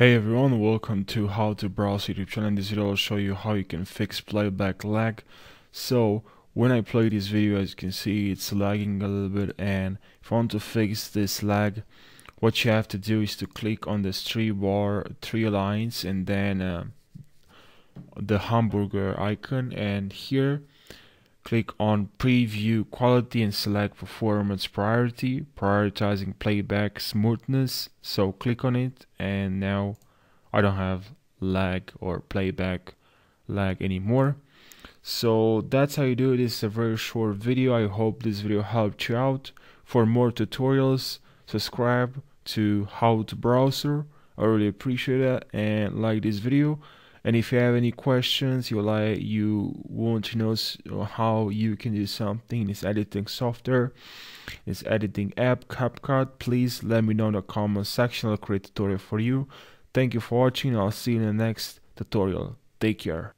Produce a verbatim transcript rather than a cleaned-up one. Hey everyone, welcome to How to Browse YouTube channel. In this video I'll show you how you can fix playback lag. So when I play this video, as you can see, it's lagging a little bit, and if I want to fix this lag, what you have to do is to click on this three bar, three lines, and then uh, the hamburger icon, and here click on preview quality and select performance priority, prioritizing playback smoothness. So click on it, and now I don't have lag or playback lag anymore. So that's how you do it. This is a very short video. I hope this video helped you out. For more tutorials, subscribe to HowToBrowser. I really appreciate that, and like this video. And if you have any questions, you like you want to know how you can do something in this editing software, this editing app, CapCut, please let me know in the comment section. I'll create a tutorial for you. Thank you for watching. I'll see you in the next tutorial. Take care.